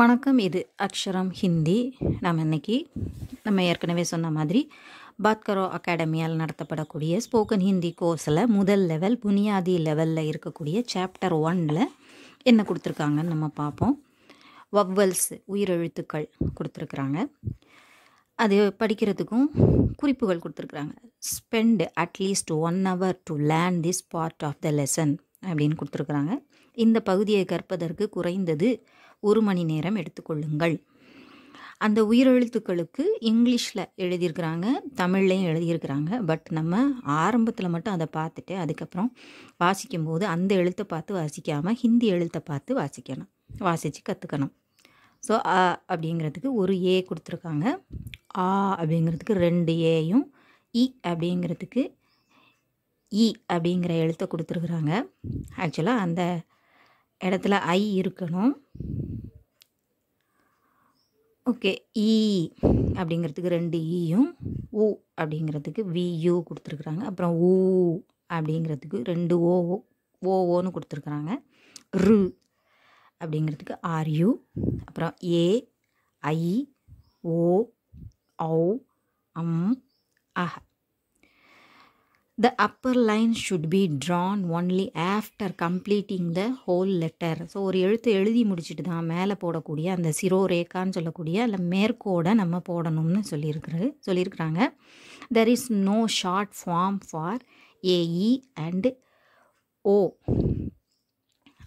வணக்கம், இது அக்ஷரம் ஹிந்தி. நாம் இன்றைக்கி நம்ம ஏற்கனவே சொன்ன மாதிரி பாத்கரோ அகாடமியால் நடத்தப்படக்கூடிய ஸ்போக்கன் ஹிந்தி கோர்ஸில் முதல் லெவல் புனியாதி லெவலில் இருக்கக்கூடிய சாப்டர் 1ல் என்ன கொடுத்துருக்காங்கன்னு நம்ம பார்ப்போம். வவ்வல்ஸ் உயிரெழுத்துக்கள் கொடுத்துருக்குறாங்க. அது படிக்கிறதுக்கும் குறிப்புகள் கொடுத்துருக்குறாங்க. Spend at least 1 hour to learn this part of the lesson அப்படின்னு கொடுத்துருக்குறாங்க. இந்த பகுதியை கற்பதற்கு குறைந்தது 1 மணி நேரம் எடுத்துக்கொள்ளுங்கள். அந்த உயிரெழுத்துக்களுக்கு இங்கிலீஷில் எழுதியிருக்கிறாங்க, தமிழ்லையும் எழுதியிருக்கிறாங்க. பட் நம்ம ஆரம்பத்தில் மட்டும் அதை பார்த்துட்டு அதுக்கப்புறம் வாசிக்கும்போது அந்த எழுத்தை பார்த்து வாசிக்காமல் ஹிந்தி எழுத்தை பார்த்து வாசித்து கற்றுக்கணும். ஸோ அ அப்படிங்கிறதுக்கு 1 A கொடுத்துருக்காங்க, ஆ அப்படிங்கிறதுக்கு 2 Aயும், இ அப்படிங்கிறதுக்கு இ அப்படிங்கிற எழுத்தை கொடுத்துருக்குறாங்க. ஆக்சுவலாக அந்த இடத்துல ஐ இருக்கணும். ஓகே, இ அப்படிங்கிறதுக்கு 2 Eயும், ஊ அப்படிங்கிறதுக்கு VU கொடுத்துருக்குறாங்க. அப்புறம் ஊ அப்படிங்கிறதுக்கு 2 OOன்னு கொடுத்துருக்குறாங்க. ரு அப்படிங்கிறதுக்கு RU, அப்புறம் ஏ ஐ ஓ ஔ அம் அஹ். The upper line should be drawn only after completing the whole letter. So ஒரு எழுத்து எழுதி முடிச்சுட்டு தான் மேலே போடக்கூடிய அந்த சிரோ ரேகான்னு சொல்லக்கூடிய இல்லை மேற்கோடை நம்ம போடணும்னு சொல்லியிருக்கிறாங்க. There is no short form for AE and O.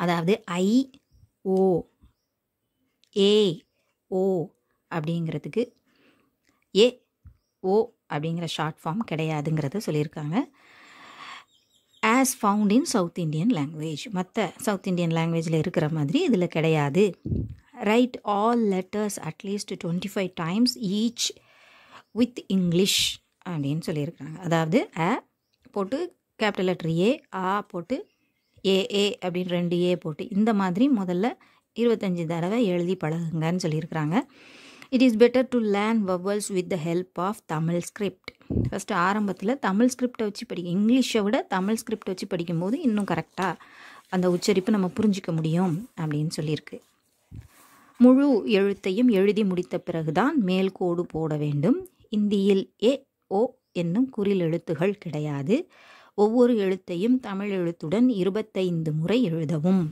அதாவது ஐ ஓ ஏ ஓ அப்படிங்கிறதுக்கு ஏ ஓ அப்படிங்கிற ஷார்ட் ஃபார்ம் கிடையாதுங்கிறத சொல்லியிருக்காங்க. As found in south Indian language, மற்ற சவுத் இண்டியன் லாங்குவேஜில் இருக்கிற மாதிரி இதில் கிடையாது. Write all letters at least 25 times each with English அப்படின்னு சொல்லியிருக்காங்க. அதாவது அ போட்டு கேபிட்டல் லெட்டர் ஏ, ஆ போட்டு ஏ ஏ அப்படின்னு 2 A போட்டு இந்த மாதிரி முதல்ல 25 தடவை எழுதி பழகுங்கன்னு சொல்லியிருக்கிறாங்க. It is better to learn vowels with the help of Tamil script. First ஆரம்பத்தில் தமிழ் ஸ்கிரிப்டை வச்சு படிக்க, இங்கிலீஷை விட தமிழ் ஸ்கிரிப்டை வச்சு படிக்கும்போது இன்னும் கரெக்டாக அந்த உச்சரிப்பு நம்ம புரிஞ்சிக்க முடியும் அப்படின்னு சொல்லியிருக்கு. முழு எழுத்தையும் எழுதி முடித்த பிறகுதான் மேல்கோடு போட வேண்டும். இந்தியில் ஏ ஓ என்னும் குறில் எழுத்துகள் கிடையாது. ஒவ்வொரு எழுத்தையும் தமிழ் எழுத்துடன் 25 முறை எழுதவும்.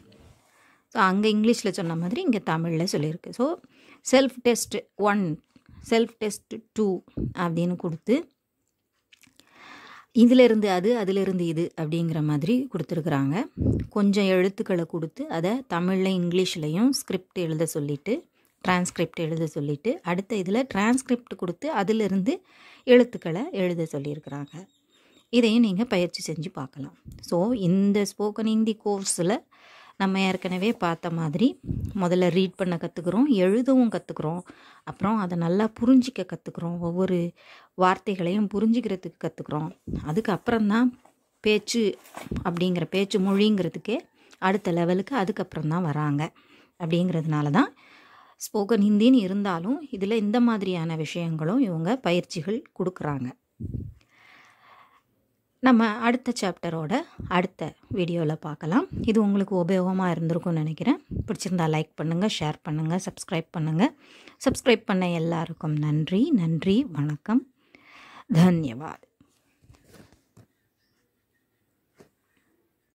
ஸோ அங்கே இங்கிலீஷில் சொன்ன மாதிரி இங்கே தமிழில் சொல்லியிருக்கு. So self test 1, self test 2 அப்படின்னு கொடுத்து இதிலிருந்து அது, அதிலிருந்து இது அப்படிங்கிற மாதிரி கொடுத்துருக்குறாங்க. கொஞ்சம் எழுத்துக்களை கொடுத்து அதை தமிழில் இங்கிலீஷ்லையும் ஸ்கிரிப்ட் எழுத சொல்லிவிட்டு டிரான்ஸ்கிரிப்ட் எழுத சொல்லிவிட்டு அடுத்த இதில் டிரான்ஸ்கிரிப்ட் கொடுத்து அதிலிருந்து எழுத்துக்களை எழுத சொல்லியிருக்கிறாங்க. இதையும் நீங்கள் பயிற்சி செஞ்சு பார்க்கலாம். ஸோ இந்த ஸ்போக்கன் ஹிந்தி கோர்ஸில் நம்ம ஏற்கனவே பார்த்த மாதிரி முதல்ல ரீட் பண்ண கற்றுக்குறோம், எழுதவும் கற்றுக்குறோம், அப்புறம் அதை நல்லா புரிஞ்சிக்க கற்றுக்குறோம், ஒவ்வொரு வார்த்தைகளையும் புரிஞ்சிக்கிறதுக்கு கற்றுக்குறோம். அதுக்கப்புறம்தான் பேச்சு அப்படிங்கிற பேச்சு மொழிங்கிறதுக்கே அடுத்த லெவலுக்கு அதுக்கப்புறம்தான் வராங்க. அப்படிங்கிறதுனால தான் ஸ்போக்கன் ஹிந்தின்னு இருந்தாலும் இதில் இந்த மாதிரியான விஷயங்களும் இவங்க பயிற்சிகள் கொடுக்குறாங்க. நம்ம அடுத்த சாப்டரோட அடுத்த வீடியோவில் பார்க்கலாம். இது உங்களுக்கு உபயோகமாக இருந்திருக்கும்னு நினைக்கிறேன். பிடிச்சிருந்தா லைக் பண்ணுங்கள், ஷேர் பண்ணுங்கள், சப்ஸ்கிரைப் பண்ண எல்லாருக்கும் நன்றி. வணக்கம், தன்யவாத்.